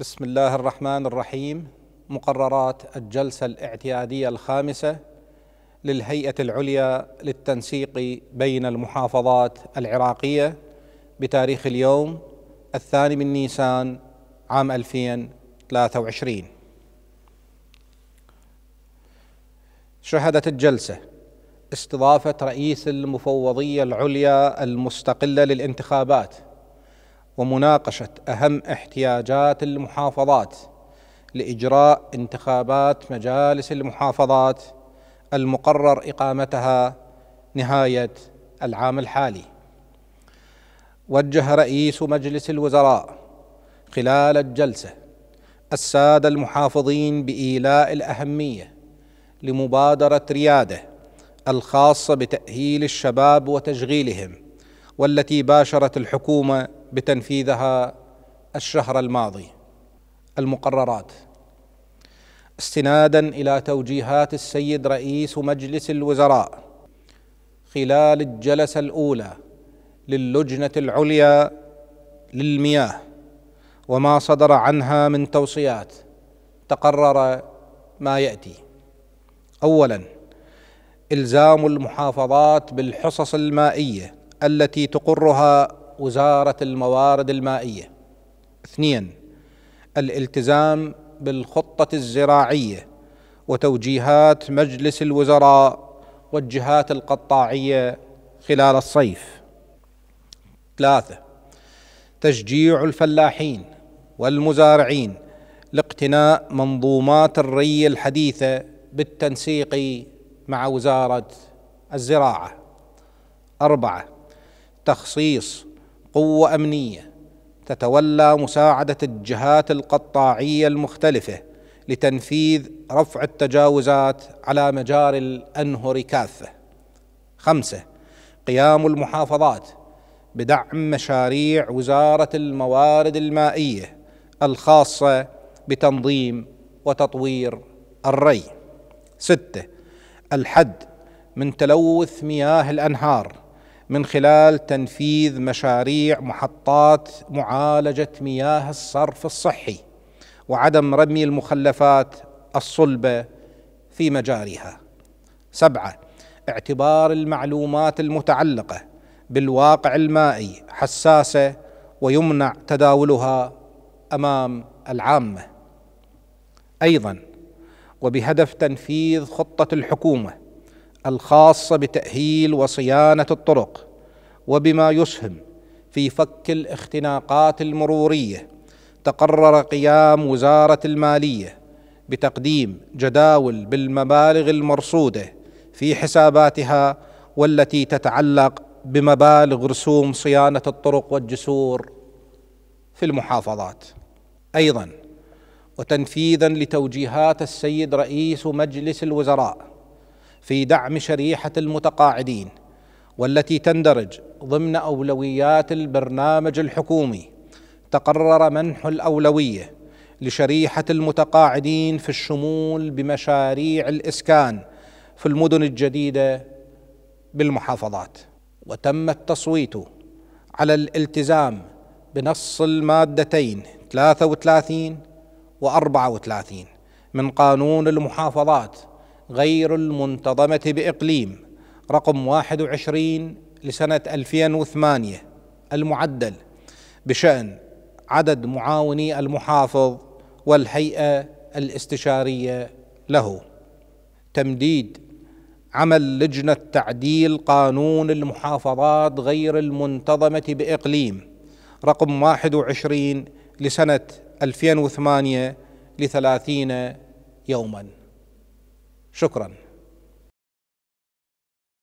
بسم الله الرحمن الرحيم. مقررات الجلسة الاعتيادية الخامسة للهيئة العليا للتنسيق بين المحافظات العراقية بتاريخ اليوم 2 نيسان 2023. شهدت الجلسة استضافة رئيس المفوضية العليا المستقلة للانتخابات ومناقشة أهم احتياجات المحافظات لإجراء انتخابات مجالس المحافظات المقرر إقامتها نهاية العام الحالي. وجه رئيس مجلس الوزراء خلال الجلسة السادة المحافظين بإيلاء الأهمية لمبادرة ريادة الخاصة بتأهيل الشباب وتشغيلهم، والتي باشرت الحكومة بتنفيذها الشهر الماضي. المقررات: استنادا إلى توجيهات السيد رئيس مجلس الوزراء خلال الجلسة الأولى للجنة العليا للمياه وما صدر عنها من توصيات، تقرر ما يأتي: أولا، إلزام المحافظات بالحصص المائية التي تقرها وزارة الموارد المائية. 2، الالتزام بالخطة الزراعية وتوجيهات مجلس الوزراء والجهات القطاعية خلال الصيف. 3، تشجيع الفلاحين والمزارعين لاقتناء منظومات الري الحديثة بالتنسيق مع وزارة الزراعة. 4، تخصيص قوة أمنية تتولى مساعدة الجهات القطاعية المختلفة لتنفيذ رفع التجاوزات على مجار الأنهر كافة. 5، قيام المحافظات بدعم مشاريع وزارة الموارد المائية الخاصة بتنظيم وتطوير الري. 6، الحد من تلوث مياه الأنهار من خلال تنفيذ مشاريع محطات معالجة مياه الصرف الصحي وعدم رمي المخلفات الصلبة في مجاريها. 7، اعتبار المعلومات المتعلقة بالواقع المائي حساسة ويمنع تداولها أمام العامة. أيضا، وبهدف تنفيذ خطة الحكومة الخاصة بتأهيل وصيانة الطرق وبما يسهم في فك الاختناقات المرورية، تقرر قيام وزارة المالية بتقديم جداول بالمبالغ المرصودة في حساباتها والتي تتعلق بمبالغ رسوم صيانة الطرق والجسور في المحافظات. أيضا، وتنفيذا لتوجيهات السيد رئيس مجلس الوزراء في دعم شريحة المتقاعدين، والتي تندرج ضمن أولويات البرنامج الحكومي، تقرر منح الأولوية لشريحة المتقاعدين في الشمول بمشاريع الإسكان في المدن الجديدة بالمحافظات. وتم التصويت على الالتزام بنص المادتين 33 و34 من قانون المحافظات غير المنتظمة بإقليم رقم 21 لسنة 2008 المعدل، بشأن عدد معاوني المحافظ والهيئة الاستشارية له. تمديد عمل لجنة تعديل قانون المحافظات غير المنتظمة بإقليم رقم 21 لسنة 2008 ل30 يوماً. شكراً.